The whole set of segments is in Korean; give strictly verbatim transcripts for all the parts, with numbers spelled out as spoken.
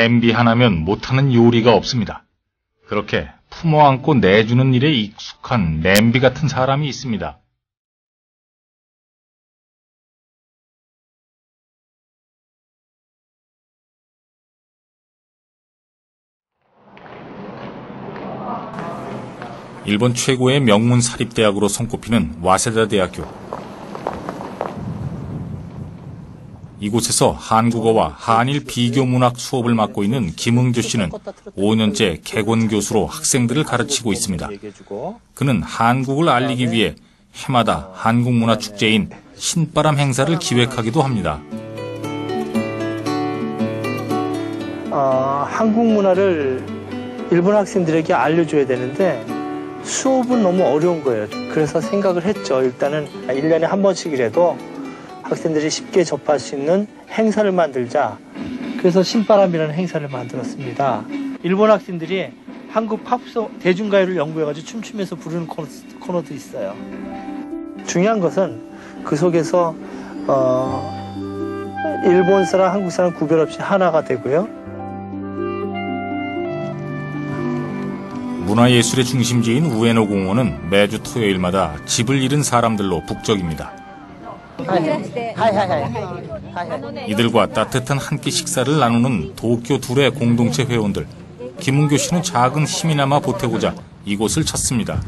냄비 하나면 못하는 요리가 없습니다. 그렇게 품어안고 내주는 일에 익숙한 냄비 같은 사람이 있습니다. 일본 최고의 명문 사립대학으로 손꼽히는 와세다대학교. 이곳에서 한국어와 한일 비교문학 수업을 맡고 있는 김응교 씨는 오 년째 개원 교수로 학생들을 가르치고 있습니다. 그는 한국을 알리기 위해 해마다 한국문화축제인 신바람 행사를 기획하기도 합니다. 어, 한국문화를 일본 학생들에게 알려줘야 되는데 수업은 너무 어려운 거예요. 그래서 생각을 했죠. 일단은 일 년에 한 번씩이라도 학생들이 쉽게 접할 수 있는 행사를 만들자. 그래서 신바람이라는 행사를 만들었습니다. 일본 학생들이 한국 팝송 대중가요를 연구해가지고 춤추면서 부르는 코너도 있어요. 중요한 것은 그 속에서 어, 일본 사람, 한국 사람 구별 없이 하나가 되고요. 문화예술의 중심지인 우에노 공원은 매주 토요일마다 집을 잃은 사람들로 북적입니다. 이들과 따뜻한 한 끼 식사를 나누는 도쿄 둘의 공동체 회원들. 김응교 씨는 작은 힘이나마 보태고자 이곳을 찾습니다.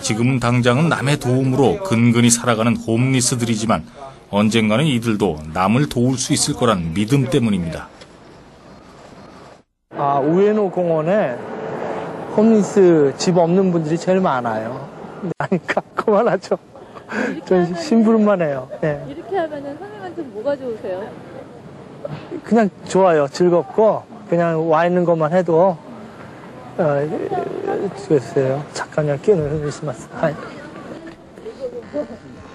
지금은 당장은 남의 도움으로 근근히 살아가는 홈리스들이지만 언젠가는 이들도 남을 도울 수 있을 거란 믿음 때문입니다. 아, 우에노 공원에 홈리스 집 없는 분들이 제일 많아요. 그러니까 그만하죠. 전 심부름만 해요. 네. 이렇게 하면은 선생님한테 뭐가 좋으세요? 그냥 좋아요. 즐겁고 그냥 와 있는 것만 해도 어, 좋겠어요. 잠깐요. 끼는 크리스마스.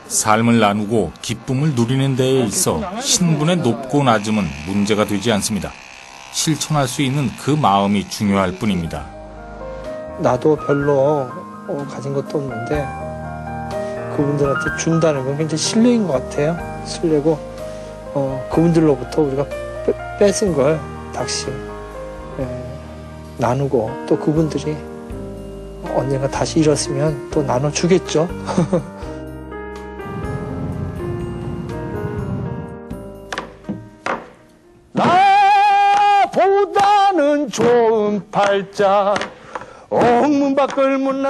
삶을 나누고 기쁨을 누리는 데에 있어 신분의 높고 낮음은 문제가 되지 않습니다. 실천할 수 있는 그 마음이 중요할 뿐입니다. 나도 별로 가진 것도 없는데 그분들한테 준다는 건 굉장히 신뢰인 것 같아요. 신뢰고 어, 그분들로부터 우리가 빼, 뺏은 걸 다시 예, 나누고 또 그분들이 언젠가 다시 잃었으면 또 나눠주겠죠.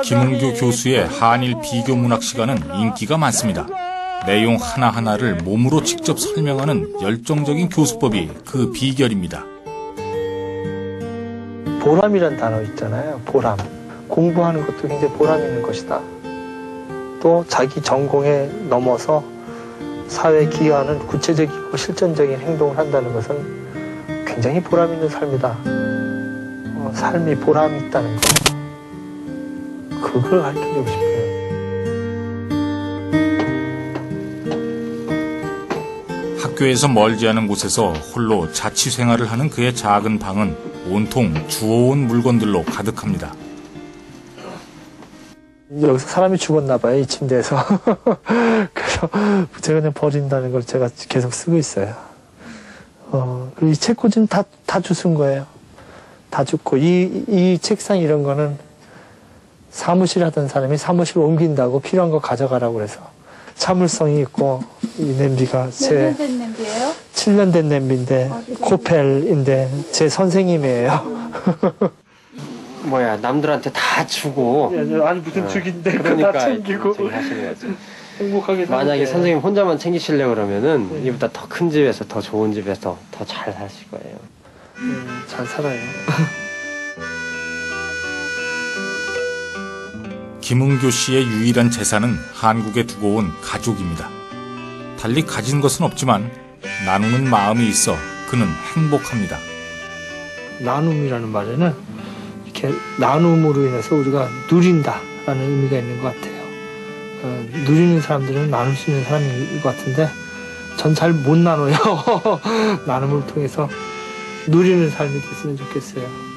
김응교 교수의 한일 비교 문학 시간은 인기가 많습니다. 내용 하나하나를 몸으로 직접 설명하는 열정적인 교수법이 그 비결입니다. 보람이란 단어 있잖아요. 보람. 공부하는 것도 굉장히 보람 있는 것이다. 또 자기 전공에 넘어서 사회에 기여하는 구체적이고 실전적인 행동을 한다는 것은 굉장히 보람 있는 삶이다. 삶이 보람이 있다는 거, 그걸 가르쳐주고 싶어요. 학교에서 멀지 않은 곳에서 홀로 자취 생활을 하는 그의 작은 방은 온통 주워온 물건들로 가득합니다. 여기서 사람이 죽었나 봐요, 이 침대에서. 그래서 제가 그냥 버린다는 걸 제가 계속 쓰고 있어요. 어, 그리고 이 책꽂이는 다, 다 주운 거예요. 다 죽고 이, 이 책상 이런 거는 사무실 하던 사람이 사무실 옮긴다고 필요한 거 가져가라고 그래서 참을성이 있고 이 냄비가 제 몇 년 된 냄비예요? 칠 년 된 냄비인데 코펠인데 제 선생님이에요. 뭐야 남들한테 다 주고 아니 무슨 죽인데 그러니까 다 챙기고 행복하게 만약에 선생님 혼자만 챙기시려고 그러면은 네. 이보다 더 큰 집에서 더 좋은 집에서 더 잘 사실 거예요. 음, 잘 살아요. 김응교 씨의 유일한 재산은 한국에 두고 온 가족입니다. 달리 가진 것은 없지만 나누는 마음이 있어 그는 행복합니다. 나눔이라는 말에는 이렇게 나눔으로 인해서 우리가 누린다라는 의미가 있는 것 같아요. 어, 누리는 사람들은 나눌 수 있는 사람인 것 같은데 전 잘 못 나눠요. 나눔을 통해서 누리는 삶이 됐으면 좋겠어요.